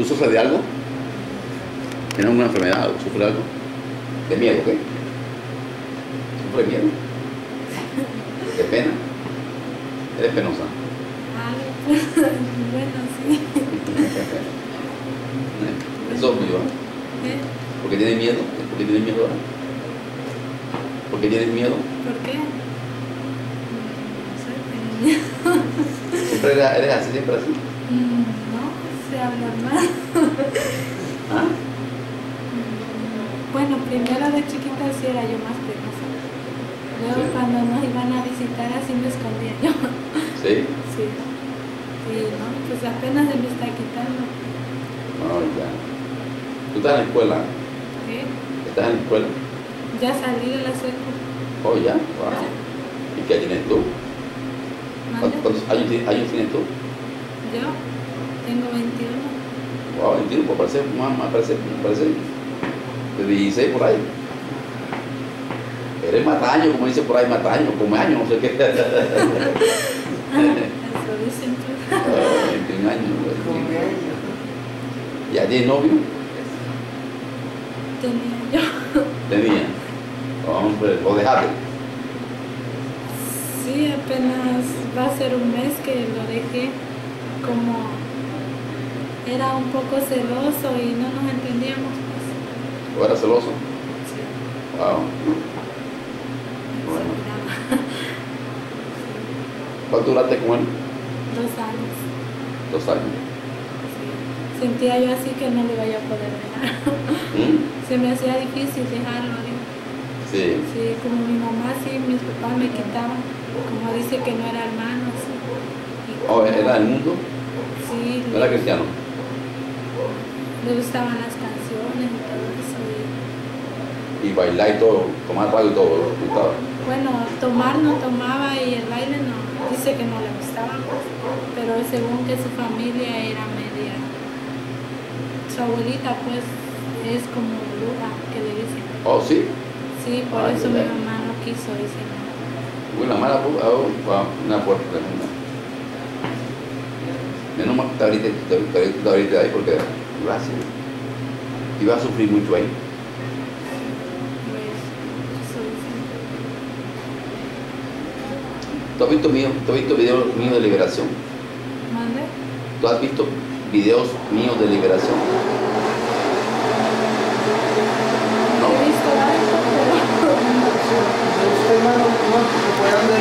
¿Tú sufres de algo? ¿Tienes alguna enfermedad o sufres algo? ¿De miedo, qué? ¿Sufres miedo? ¿De pena? ¿Eres penosa? Bueno, sí. Es obvio, ¿eh? ¿Por qué tienes miedo? ¿Por qué tienes miedo ahora? ¿Por qué tienes miedo? ¿Por qué? No soy penosa. ¿Siempre eres así? ¿Siempre así? No, sé hablar mal. ¿Ah? Bueno, primero de chiquita sí era yo más penosa. Luego sí, cuando nos iban a visitar así me escondía yo. ¿Sí? Sí. Sí, ¿no? Pues apenas se me está quitando. Oh, ya. ¿Tú estás en la escuela? ¿Qué? ¿Estás en la escuela? Ya salí de la secu. Oh, ya, wow. ¿Y qué tienes tú? ¿Cuántos años tienes tú? Yo tengo 21. Wow, 21, pues parece más, parece de 16 por ahí. Eres mataño, como dice por ahí, mataño, como año, no sé qué. En años, ¿no? ¿Ya tienes novio? Tenía yo. ¿Tenía? Hombre, ¿lo dejaste? Sí, apenas va a ser un mes que lo dejé. Como era un poco celoso y no nos entendíamos. ¿O era celoso? Sí. Wow. Bueno. ¿Cuánto duraste con él? 2 años. 2 años. Sí. Sentía yo así que no le vaya a poder dejar. ¿Mm? Se me hacía difícil dejarlo. Sí. Sí, como mi mamá, sí, mis papás me quitaban. Como dice que no era hermano, sí. Oh, ¿era del mundo? Sí. ¿No era cristiano? Le gustaban las canciones y todo eso. Y bailar y todo, tomar trago y todo, ¿lo gustaba? Bueno, tomar no tomaba y el baile no. Dice que no le gustaba, pero según que su familia era media. Su abuelita, pues, es como bruja, que le dicen. ¿Oh, sí? Sí, por eso mi mamá no quiso, dice. Uy, la mala bruja, una puerta tremenda. Menos mal que te abriste ahí, porque gracias. Iba a sufrir mucho ahí. ¿Tú has visto videos míos de liberación? ¿Mande? ¿Tú has visto videos míos de liberación? No. He visto algo, pero...